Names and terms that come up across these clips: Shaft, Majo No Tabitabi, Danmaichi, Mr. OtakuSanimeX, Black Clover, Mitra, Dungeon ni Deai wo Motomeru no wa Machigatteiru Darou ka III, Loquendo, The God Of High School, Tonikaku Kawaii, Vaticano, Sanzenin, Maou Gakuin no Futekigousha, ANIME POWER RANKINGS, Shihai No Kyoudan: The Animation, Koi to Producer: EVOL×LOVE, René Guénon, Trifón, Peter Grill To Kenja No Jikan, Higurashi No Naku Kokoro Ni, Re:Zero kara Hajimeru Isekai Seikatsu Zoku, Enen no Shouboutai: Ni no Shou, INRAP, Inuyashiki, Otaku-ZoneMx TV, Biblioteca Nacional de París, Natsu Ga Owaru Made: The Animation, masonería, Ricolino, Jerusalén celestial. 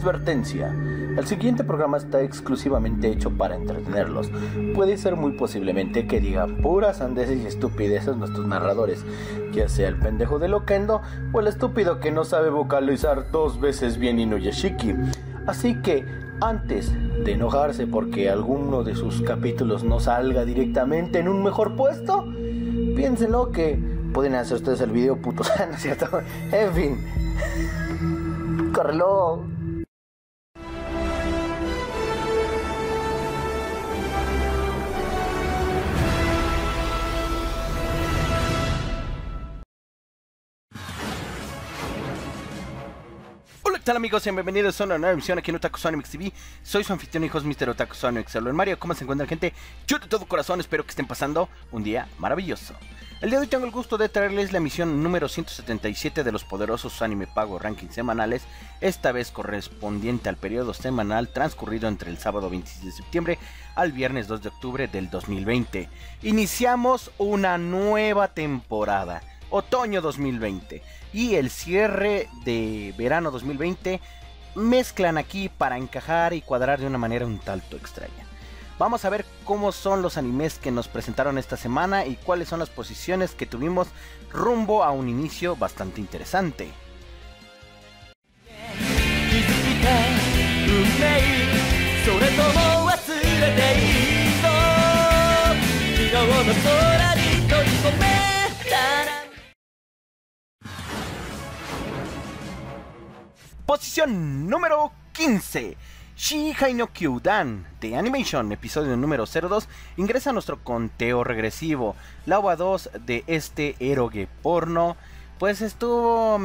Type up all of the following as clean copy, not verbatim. Advertencia: el siguiente programa está exclusivamente hecho para entretenerlos. Puede ser muy posiblemente que digan puras sandeces y estupideces nuestros narradores, ya sea el pendejo de Loquendo o el estúpido que no sabe vocalizar dos veces bien Inuyashiki. Así que, antes de enojarse porque alguno de sus capítulos no salga directamente en un mejor puesto, piénsenlo que pueden hacer ustedes el video puto, ¿no es cierto? En fin, córrelo. ¿Qué tal, amigos? Bienvenidos a una nueva emisión aquí en OtakuSanimeX TV. Soy su anfitrión, hijos, Mr. OtakuSanimeX. Hola, Mario, ¿cómo se encuentran, gente? Yo de todo corazón espero que estén pasando un día maravilloso. El día de hoy tengo el gusto de traerles la emisión número 177 de los poderosos Anime Pago Rankings semanales, esta vez correspondiente al periodo semanal transcurrido entre el sábado 26 de septiembre al viernes 2 de octubre del 2020. Iniciamos una nueva temporada. Otoño 2020 y el cierre de verano 2020 mezclan aquí para encajar y cuadrar de una manera un tanto extraña. Vamos a ver cómo son los animes que nos presentaron esta semana y cuáles son las posiciones que tuvimos rumbo a un inicio bastante interesante. Posición número 15, Shihai No Kyoudan: The Animation, episodio número 02, ingresa a nuestro conteo regresivo. La OVA 2 de este eroge porno, pues estuvo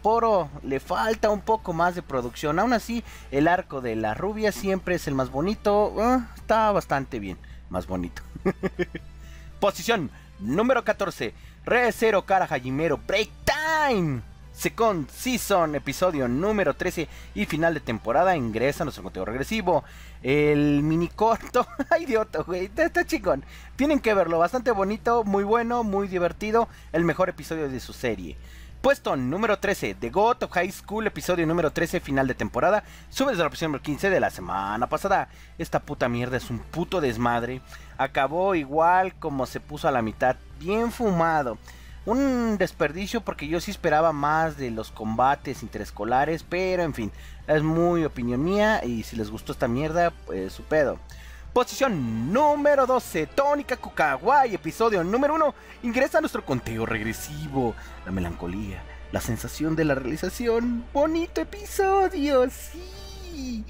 poro, le falta un poco más de producción. Aún así, el arco de la rubia siempre es el más bonito, está bastante bien, más bonito. Posición número 14, Re:Zero kara Hajimeru Break Time 2nd Season, episodio número 13 y final de temporada, ingresa a nuestro conteo regresivo. El mini corto, ¡ay, idiota, güey! Está chingón. Tienen que verlo, bastante bonito, muy bueno, muy divertido. El mejor episodio de su serie. Puesto número 13, The God of High School, episodio número 13, final de temporada. Sube desde la posición número 15 de la semana pasada. Esta puta mierda es un puto desmadre. Acabó igual como se puso a la mitad, bien fumado. Un desperdicio porque yo sí esperaba más de los combates interescolares, pero en fin, es muy opinión mía y si les gustó esta mierda, pues su pedo. Posición número 12, Tonikaku Kawaii, episodio número 1, ingresa a nuestro conteo regresivo. La melancolía, la sensación de la realización, bonito episodio, sí.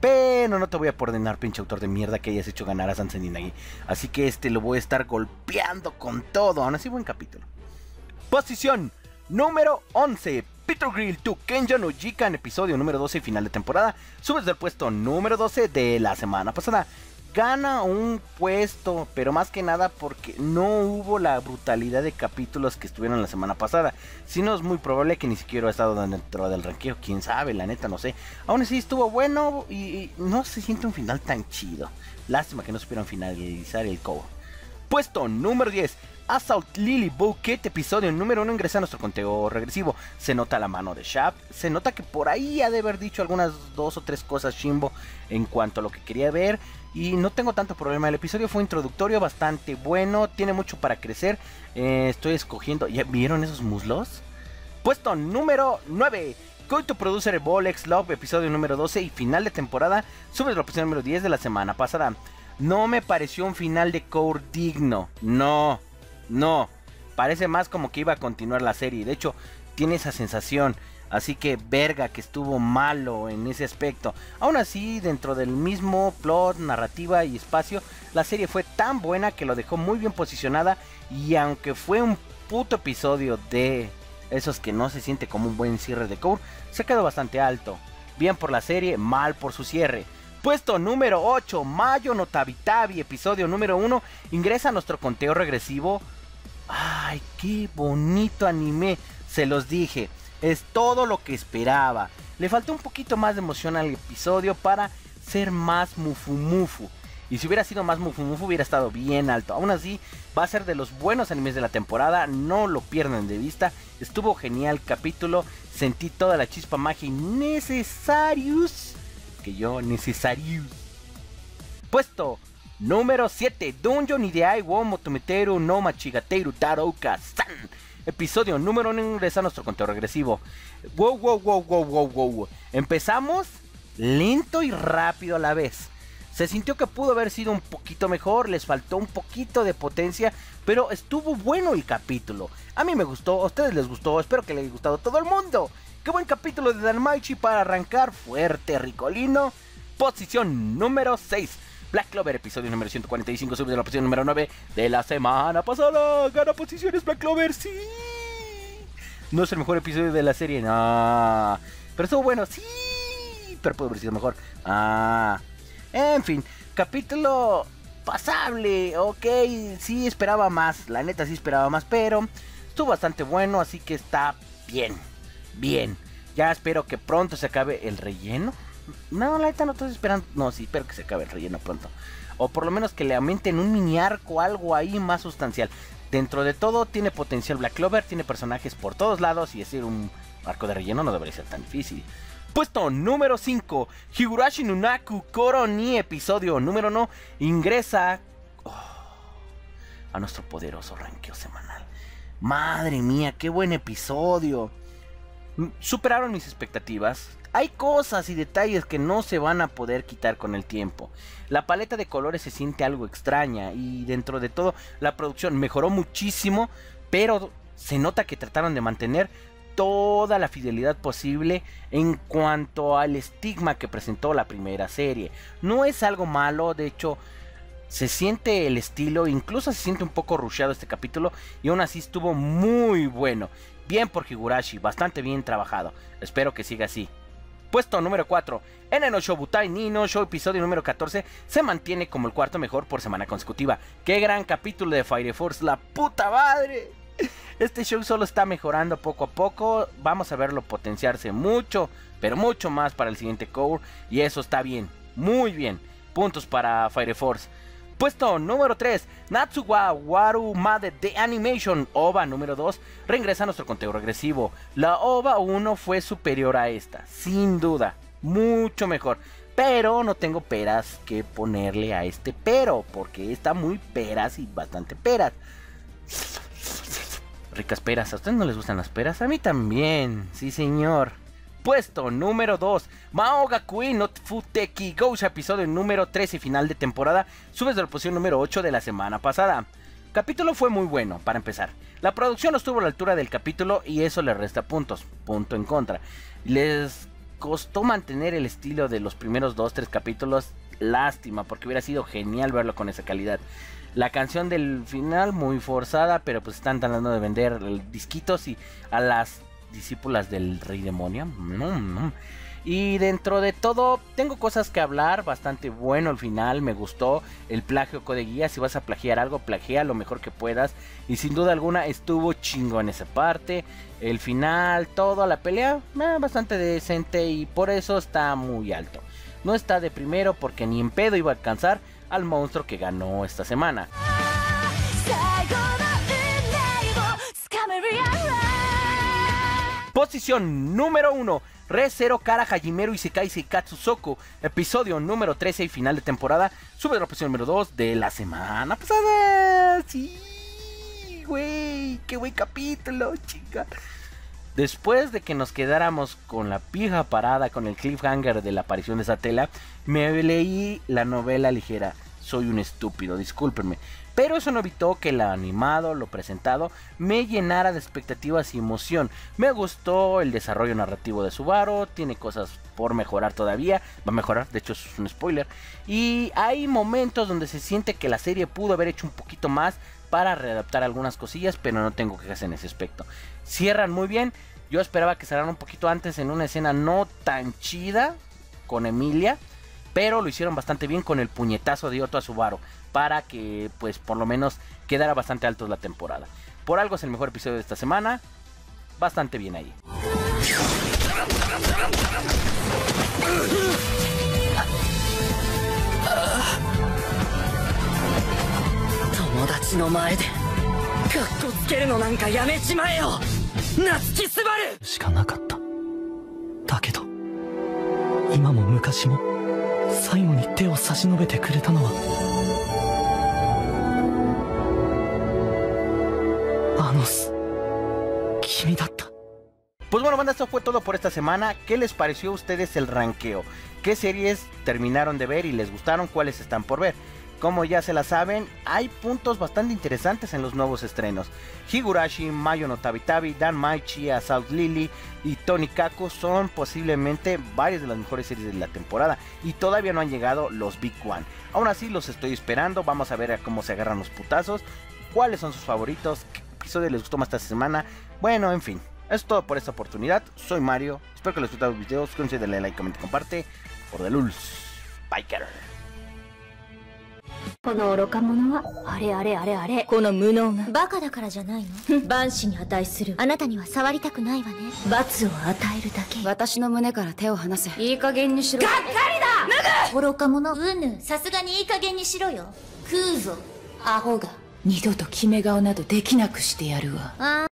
Pero no te voy a ordenar, pinche autor de mierda, que hayas hecho ganar a Sanzenin ahí. Así que lo voy a estar golpeando con todo, aún así buen capítulo. Posición número 11, Peter Grill To Kenja No Jikan, episodio número 12 y final de temporada. Subes del puesto número 12 de la semana pasada. Gana un puesto, pero más que nada porque no hubo la brutalidad de capítulos que estuvieron la semana pasada. Si no, es muy probable que ni siquiera ha estado dentro del ranqueo, quién sabe, la neta no sé. Aún así estuvo bueno y no se siente un final tan chido. Lástima que no supieron finalizar el cobo. Puesto número 10, Assault Lily: BOUQUET, episodio número 1, ingresa a nuestro conteo regresivo. Se nota la mano de Shaft, se nota que por ahí ha de haber dicho algunas dos o tres cosas Shimbo en cuanto a lo que quería ver y no tengo tanto problema. El episodio fue introductorio, bastante bueno, tiene mucho para crecer. Estoy escogiendo, ¿ya vieron esos muslos? Puesto número 9, Koi to Producer: EVOL×LOVE, episodio número 12 y final de temporada, sube la opción número 10 de la semana pasada. No me pareció un final de Core digno, no, parece más como que iba a continuar la serie, de hecho tiene esa sensación, así que verga que estuvo malo en ese aspecto. Aún así, dentro del mismo plot, narrativa y espacio, la serie fue tan buena que lo dejó muy bien posicionada y aunque fue un puto episodio de esos que no se siente como un buen cierre de Core, se quedó bastante alto, bien por la serie, mal por su cierre. Puesto número 8, Majo No Tabitabi, episodio número 1, ingresa a nuestro conteo regresivo. ¡Ay, qué bonito anime! Se los dije, es todo lo que esperaba. Le faltó un poquito más de emoción al episodio para ser más mufumufu. Y si hubiera sido más Mufu Mufu hubiera estado bien alto. Aún así, va a ser de los buenos animes de la temporada. No lo pierdan de vista. Estuvo genial capítulo. Sentí toda la chispa magia necesarios. Que yo necesarios. Puesto número 7. Dungeon ni Deai wo Motomeru no wa Machigatteiru Darou ka III. Episodio número 1. Ingresa a nuestro conteo regresivo. Wow. Empezamos lento y rápido a la vez. Se sintió que pudo haber sido un poquito mejor, les faltó un poquito de potencia, pero estuvo bueno el capítulo. A mí me gustó, a ustedes les gustó, espero que les haya gustado a todo el mundo. ¡Qué buen capítulo de Danmaichi para arrancar fuerte, ricolino! Posición número 6. Black Clover, episodio número 145, sube de la posición número 9 de la semana pasada. ¡Gana posiciones Black Clover! ¡Sí! No es el mejor episodio de la serie, no. Pero estuvo bueno, sí. Pero pudo haber sido mejor. Ah... En fin, capítulo pasable, ok, sí esperaba más, la neta sí esperaba más, pero estuvo bastante bueno, así que está bien, bien. Ya espero que pronto se acabe el relleno. No, la neta no estoy esperando, no, sí, espero que se acabe el relleno pronto. O por lo menos que le aumenten un mini arco, algo ahí más sustancial. Dentro de todo tiene potencial Black Clover, tiene personajes por todos lados y decir un arco de relleno no debería ser tan difícil. Puesto número 5, Higurashi No Naku Kokoro Ni, episodio número 1, ingresa a nuestro poderoso ranqueo semanal. Madre mía, qué buen episodio. Superaron mis expectativas. Hay cosas y detalles que no se van a poder quitar con el tiempo. La paleta de colores se siente algo extraña y dentro de todo la producción mejoró muchísimo, pero se nota que trataron de mantener toda la fidelidad posible en cuanto al estigma que presentó la primera serie. No es algo malo, de hecho se siente el estilo, incluso se siente un poco rusheado este capítulo y aún así estuvo muy bueno. Bien por Higurashi, bastante bien trabajado, espero que siga así. Puesto número 4, Enen no Shouboutai: Ni no Shou, episodio número 14, se mantiene como el cuarto mejor por semana consecutiva. ¡Qué gran capítulo de Fire Force, la puta madre! Este show solo está mejorando poco a poco, vamos a verlo potenciarse mucho, pero mucho más para el siguiente core y eso está bien, muy bien. Puntos para Fire Force. Puesto número 3, Natsu Ga Owaru Made: The Animation, OVA número 2, regresa a nuestro conteo regresivo. La OVA 1 fue superior a esta, sin duda, mucho mejor, pero no tengo peras que ponerle a este pero, porque está muy peras y bastante peras. Ricas peras, ¿a ustedes no les gustan las peras? A mí también, sí señor. Puesto número 2, Maou Gakuin no Futekigousha, episodio número 13 y final de temporada, subes de la posición número 8 de la semana pasada. Capítulo fue muy bueno, para empezar. La producción no estuvo a la altura del capítulo y eso le resta puntos, punto en contra. Les costó mantener el estilo de los primeros 2-3 capítulos, lástima, porque hubiera sido genial verlo con esa calidad. La canción del final muy forzada, pero pues están tratando de vender disquitos y a las discípulas del Rey Demonio. Y dentro de todo, tengo cosas que hablar, bastante bueno el final, me gustó el plagio Code Geass. Si vas a plagiar algo, plagia lo mejor que puedas. Y sin duda alguna estuvo chingón esa parte, el final, toda la pelea, bastante decente y por eso está muy alto. No está de primero porque ni en pedo iba a alcanzar al monstruo que ganó esta semana. Posición número 1, Re:Zero kara Hajimeru Isekai Seikatsu Zoku, episodio número 13 y final de temporada, sube de la posición número 2 de la semana pasada. Sí, güey, qué buen capítulo, chica. Después de que nos quedáramos con la pija parada con el cliffhanger de la aparición de esa tela, me leí la novela ligera. Soy un estúpido, discúlpenme. Pero eso no evitó que lo animado, lo presentado, me llenara de expectativas y emoción. Me gustó el desarrollo narrativo de Subaru, tiene cosas por mejorar todavía, va a mejorar, de hecho eso es un spoiler. Y hay momentos donde se siente que la serie pudo haber hecho un poquito más para readaptar algunas cosillas, pero no tengo quejas en ese aspecto. Cierran muy bien, yo esperaba que cerraran un poquito antes en una escena no tan chida con Emilia, pero lo hicieron bastante bien con el puñetazo de Otto a Subaru para que pues por lo menos quedara bastante alto la temporada. Por algo es el mejor episodio de esta semana, bastante bien ahí. 友達の前でカッコつけるのなんかやめちまえよ夏木すばるしかなかっただけど今も昔も最後に手を差し伸べてくれたのはあの君だった。Pues bueno, banda, esto fue todo por esta semana. ¿Qué les pareció a ustedes el ranqueo? ¿Qué series terminaron de ver y les gustaron? ¿Cuáles están por ver? Como ya se la saben, hay puntos bastante interesantes en los nuevos estrenos. Higurashi, Majo No Tabitabi, Danmaichi, Assault Lily y Tonikaku son posiblemente varias de las mejores series de la temporada. Y todavía no han llegado los Big One. Aún así los estoy esperando, vamos a ver a cómo se agarran los putazos. ¿Cuáles son sus favoritos? ¿Qué episodio les gustó más esta semana? Bueno, en fin. Es todo por esta oportunidad, soy Mario, espero que les gusten los videos, suscríbanse, denle like, comenten, comparte, por de luz, biker.